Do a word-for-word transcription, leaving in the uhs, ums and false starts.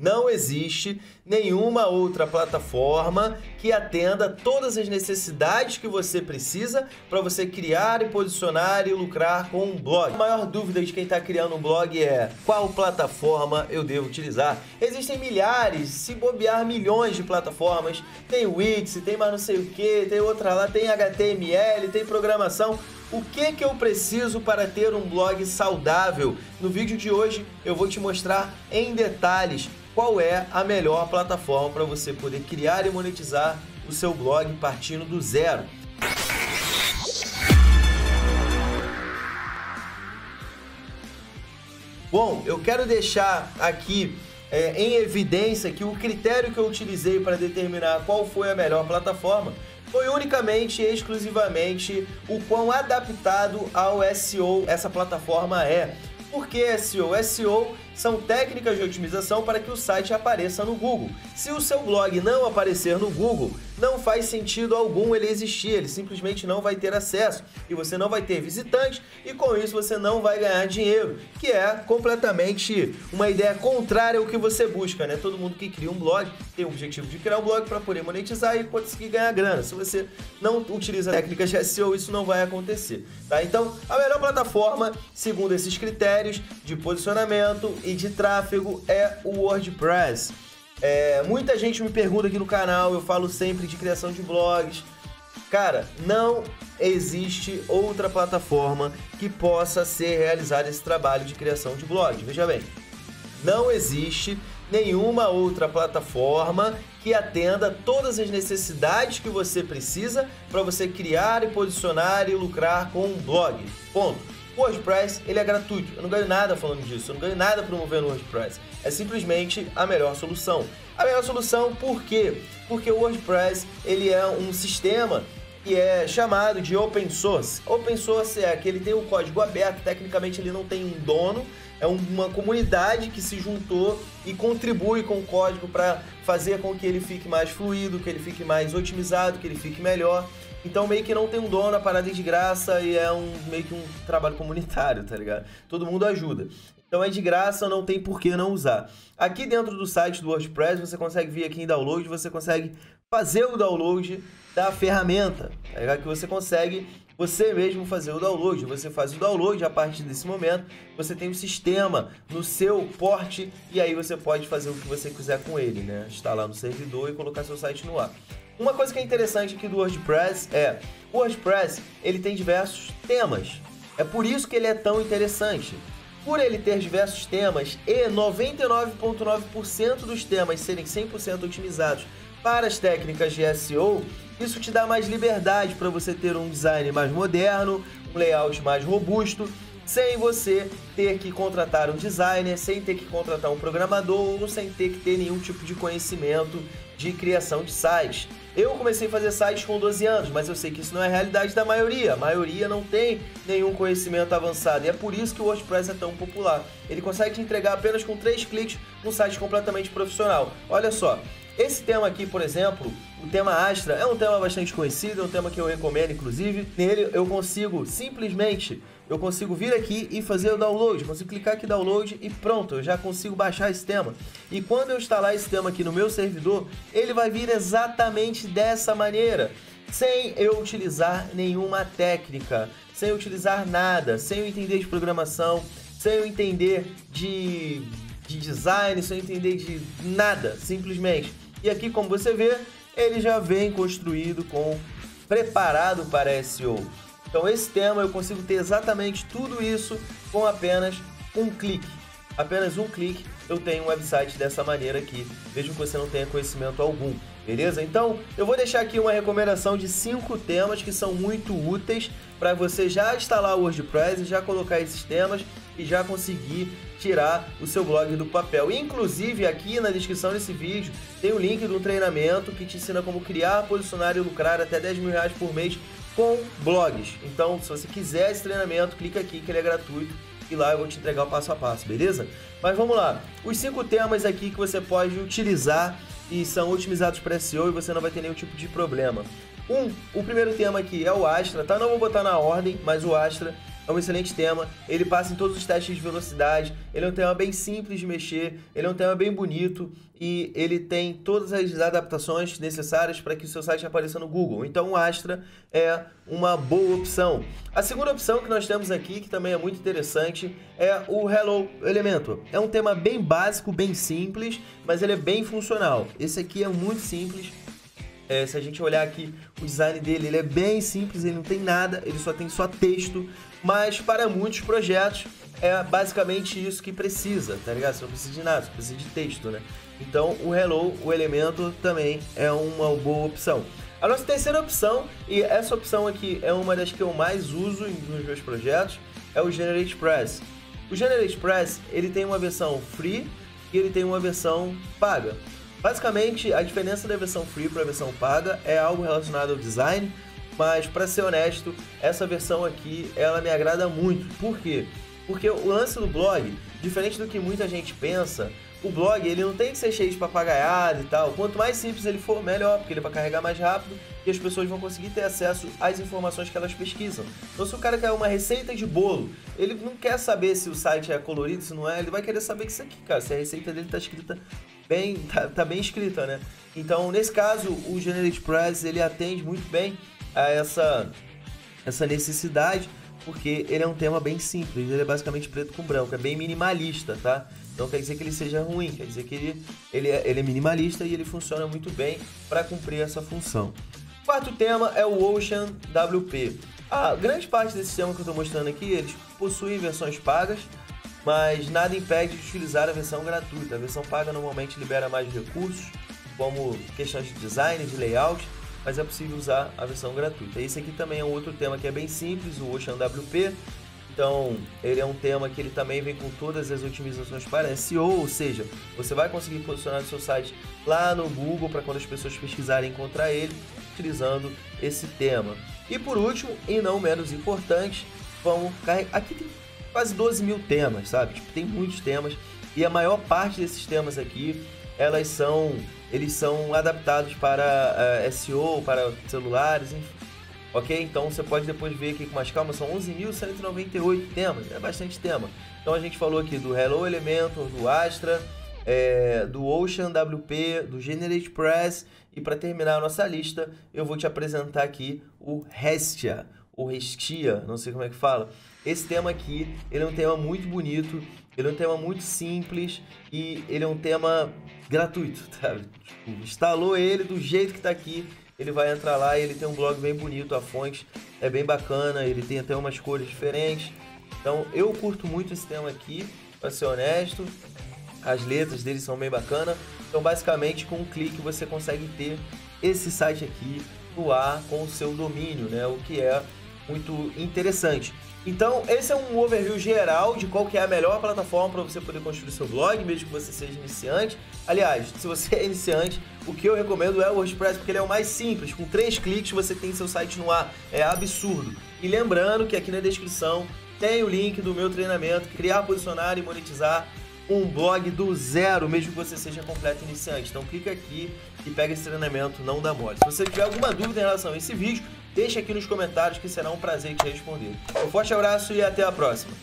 Não existe nenhuma outra plataforma que atenda todas as necessidades que você precisa para você criar e posicionar e lucrar com um blog. A maior dúvida de quem está criando um blog é qual plataforma eu devo utilizar. Existem milhares, se bobear milhões de plataformas. Tem Wix, tem mais não sei o que, tem outra lá, tem H T M L, tem programação. O que que eu preciso para ter um blog saudável? No vídeo de hoje eu vou te mostrar em detalhes qual é a melhor plataforma para você poder criar e monetizar o seu blog partindo do zero. Bom, eu quero deixar aqui é, em evidência que o critério que eu utilizei para determinar qual foi a melhor plataforma foi unicamente e exclusivamente o quão adaptado ao S E O essa plataforma é. Por que S E O? S E O são técnicas de otimização para que o site apareça no Google. Se o seu blog não aparecer no Google, não faz sentido algum ele existir, ele simplesmente não vai ter acesso e você não vai ter visitantes e com isso você não vai ganhar dinheiro, que é completamente uma ideia contrária ao que você busca, né? Todo mundo que cria um blog tem o objetivo de criar um blog para poder monetizar e conseguir ganhar grana. Se você não utiliza técnicas de S E O, isso não vai acontecer, tá? Então, a melhor plataforma, segundo esses critérios, de posicionamento e de tráfego é o WordPress. É, muita gente me pergunta aqui no canal, eu falo sempre de criação de blogs. Cara, não existe outra plataforma que possa ser realizado esse trabalho de criação de blogs. Veja bem, não existe nenhuma outra plataforma que atenda todas as necessidades que você precisa para você criar e posicionar e lucrar com um blog. Ponto. O WordPress, ele é gratuito, eu não ganho nada falando disso, eu não ganho nada promovendo o WordPress, é simplesmente a melhor solução. A melhor solução por quê? Porque o WordPress, ele é um sistema que é chamado de open source. Open source é que ele tem o código aberto, tecnicamente ele não tem um dono, é uma comunidade que se juntou e contribui com o código para fazer com que ele fique mais fluido, que ele fique mais otimizado, que ele fique melhor. Então meio que não tem um dono, a parada é de graça e é um meio que um trabalho comunitário, tá ligado? Todo mundo ajuda. Então é de graça, não tem por que não usar. Aqui dentro do site do WordPress, você consegue vir aqui em download, você consegue fazer o download da ferramenta. Tá ligado? Que você consegue você mesmo fazer o download. Você faz o download, a partir desse momento, você tem um sistema no seu porte e aí você pode fazer o que você quiser com ele, né? Instalar no servidor e colocar seu site no ar. Uma coisa que é interessante aqui do WordPress é, o WordPress, ele tem diversos temas. É por isso que ele é tão interessante. Por ele ter diversos temas e noventa e nove vírgula nove por cento dos temas serem cem por cento otimizados para as técnicas de S E O, isso te dá mais liberdade para você ter um design mais moderno, um layout mais robusto, sem você ter que contratar um designer, sem ter que contratar um programador, ou sem ter que ter nenhum tipo de conhecimento de criação de sites. Eu comecei a fazer sites com doze anos, mas eu sei que isso não é a realidade da maioria. A maioria não tem nenhum conhecimento avançado e é por isso que o WordPress é tão popular. Ele consegue te entregar apenas com três cliques um site completamente profissional. Olha só, esse tema aqui, por exemplo, o tema Astra, é um tema bastante conhecido, é um tema que eu recomendo, inclusive. Nele eu consigo simplesmente, eu consigo vir aqui e fazer o download, eu consigo clicar aqui download e pronto, eu já consigo baixar esse tema. E quando eu instalar esse tema aqui no meu servidor, ele vai vir exatamente dessa maneira, sem eu utilizar nenhuma técnica, sem eu utilizar nada, sem eu entender de programação, sem eu entender de, de design, sem eu entender de nada, simplesmente. E aqui, como você vê, ele já vem construído, com preparado para S E O. Então esse tema eu consigo ter exatamente tudo isso com apenas um clique. Apenas um clique eu tenho um website dessa maneira aqui, mesmo que você não tenha conhecimento algum, beleza? Então eu vou deixar aqui uma recomendação de cinco temas que são muito úteis para você já instalar o WordPress e já colocar esses temas e já conseguir tirar o seu blog do papel. Inclusive aqui na descrição desse vídeo tem o link de um treinamento que te ensina como criar, posicionar e lucrar até dez mil reais por mês com blogs. Então se você quiser esse treinamento, clica aqui que ele é gratuito e lá eu vou te entregar o passo a passo, beleza? Mas vamos lá, os cinco temas aqui que você pode utilizar e são otimizados para S E O e você não vai ter nenhum tipo de problema. Um, o primeiro tema aqui é o Astra, tá? Não vou botar na ordem, mas o Astra é é um excelente tema, ele passa em todos os testes de velocidade, ele é um tema bem simples de mexer, ele é um tema bem bonito e ele tem todas as adaptações necessárias para que o seu site apareça no Google. Então o Astra é uma boa opção. A segunda opção que nós temos aqui, que também é muito interessante, é o Hello Elementor. É um tema bem básico, bem simples, mas ele é bem funcional. Esse aqui é muito simples. É, se a gente olhar aqui, o design dele ele é bem simples, ele não tem nada, ele só tem só texto, mas para muitos projetos é basicamente isso que precisa, tá ligado? Você não precisa de nada, você precisa de texto, né? Então o Hello, o Elementor também é uma boa opção. A nossa terceira opção, e essa opção aqui é uma das que eu mais uso nos meus projetos, é o GeneratePress. O GeneratePress, ele tem uma versão free e ele tem uma versão paga. Basicamente, a diferença da versão free para a versão paga é algo relacionado ao design, mas para ser honesto, essa versão aqui, ela me agrada muito. Por quê? Porque o lance do blog, diferente do que muita gente pensa, o blog ele não tem que ser cheio de papagaiada e tal. Quanto mais simples ele for, melhor, porque ele vai carregar mais rápido e as pessoas vão conseguir ter acesso às informações que elas pesquisam. Então se o cara quer uma receita de bolo, ele não quer saber se o site é colorido, se não é, ele vai querer saber que isso aqui, cara, se a receita dele tá escrita bem, tá, tá bem escrita, né? Então nesse caso o GeneratePress ele atende muito bem a essa, essa necessidade, porque ele é um tema bem simples, ele é basicamente preto com branco, é bem minimalista, tá? Não quer dizer que ele seja ruim, quer dizer que ele, ele, é, ele é minimalista e ele funciona muito bem para cumprir essa função. O quarto tema é o Ocean W P. A grande parte desse tema que eu estou mostrando aqui, eles possuem versões pagas, mas nada impede de utilizar a versão gratuita. A versão paga normalmente libera mais recursos, como questões de design, de layout, mas é possível usar a versão gratuita. Esse aqui também é um outro tema que é bem simples, o Ocean W P. Então, ele é um tema que ele também vem com todas as otimizações para S E O, ou seja, você vai conseguir posicionar o seu site lá no Google para quando as pessoas pesquisarem encontrar ele, utilizando esse tema. E por último, e não menos importante, vamos carregar... Aqui tem quase doze mil temas, sabe? Tipo, tem muitos temas e a maior parte desses temas aqui, elas são... eles são adaptados para uh, S E O, para celulares, enfim. Ok? Então você pode depois ver aqui com mais calma, são onze mil cento e noventa e oito temas, é bastante tema. Então a gente falou aqui do Hello Elementor, do Astra, é, do Ocean W P, do GeneratePress e para terminar a nossa lista eu vou te apresentar aqui o Hestia, ou Hestia, não sei como é que fala. Esse tema aqui, ele é um tema muito bonito, ele é um tema muito simples e ele é um tema gratuito, tá? Tipo, instalou ele do jeito que tá aqui, ele vai entrar lá e ele tem um blog bem bonito, a fonte é bem bacana, ele tem até umas cores diferentes. Então eu curto muito esse tema aqui, para ser honesto, as letras dele são bem bacanas. Então basicamente com um clique você consegue ter esse site aqui no ar com o seu domínio, né? O que é muito interessante. Então esse é um overview geral de qual que é a melhor plataforma para você poder construir seu blog, mesmo que você seja iniciante. Aliás, se você é iniciante, o que eu recomendo é o WordPress, porque ele é o mais simples. Com três cliques você tem seu site no ar, é absurdo. E lembrando que aqui na descrição tem o link do meu treinamento Criar, Posicionar e Monetizar um Blog do Zero, mesmo que você seja completo iniciante. Então clica aqui e pega esse treinamento, não dá mole. Se você tiver alguma dúvida em relação a esse vídeo, deixa aqui nos comentários que será um prazer te responder. Um forte abraço e até a próxima!